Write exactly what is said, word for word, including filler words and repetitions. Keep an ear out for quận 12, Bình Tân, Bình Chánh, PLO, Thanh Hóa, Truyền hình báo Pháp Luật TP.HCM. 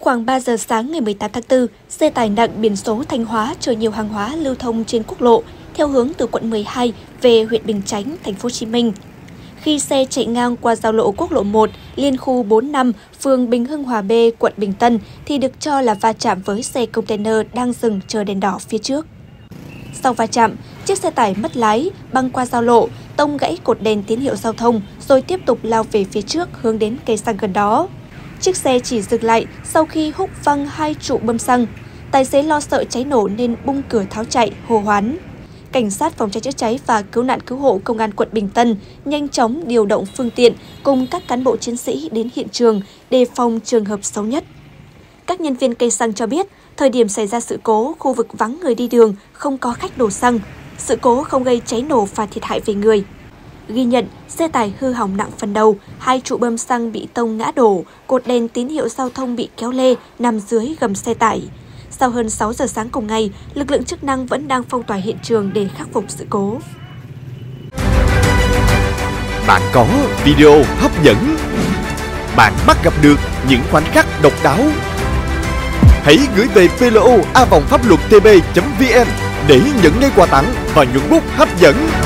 Khoảng ba giờ sáng ngày mười tám tháng tư, xe tải nặng biển số Thanh Hóa chở nhiều hàng hóa lưu thông trên quốc lộ theo hướng từ quận mười hai về huyện Bình Chánh, thành phố Hồ Chí Minh. Khi xe chạy ngang qua giao lộ quốc lộ một liên khu bốn mươi lăm, phường Bình Hưng Hòa B, quận Bình Tân thì được cho là va chạm với xe container đang dừng chờ đèn đỏ phía trước. Sau va chạm, chiếc xe tải mất lái, băng qua giao lộ, tông gãy cột đèn tín hiệu giao thông rồi tiếp tục lao về phía trước hướng đến cây xăng gần đó. Chiếc xe chỉ dừng lại sau khi húc văng hai trụ bơm xăng. Tài xế lo sợ cháy nổ nên bung cửa tháo chạy, hô hoán. Cảnh sát phòng cháy chữa cháy và cứu nạn cứu hộ công an quận Bình Tân nhanh chóng điều động phương tiện cùng các cán bộ chiến sĩ đến hiện trường đề phòng trường hợp xấu nhất. Các nhân viên cây xăng cho biết, thời điểm xảy ra sự cố, khu vực vắng người đi đường, không có khách đổ xăng. Sự cố không gây cháy nổ và thiệt hại về người. Ghi nhận, xe tải hư hỏng nặng phần đầu, hai trụ bơm xăng bị tông ngã đổ, cột đèn tín hiệu giao thông bị kéo lê, nằm dưới gầm xe tải. Sau hơn sáu giờ sáng cùng ngày, lực lượng chức năng vẫn đang phong tỏa hiện trường để khắc phục sự cố. Bạn có video hấp dẫn, bạn bắt gặp được những khoảnh khắc độc đáo. Hãy gửi về pê lờ o a vòng pháp luật tb chấm vn để nhận ngay quà tặng và nhuận bút hấp dẫn.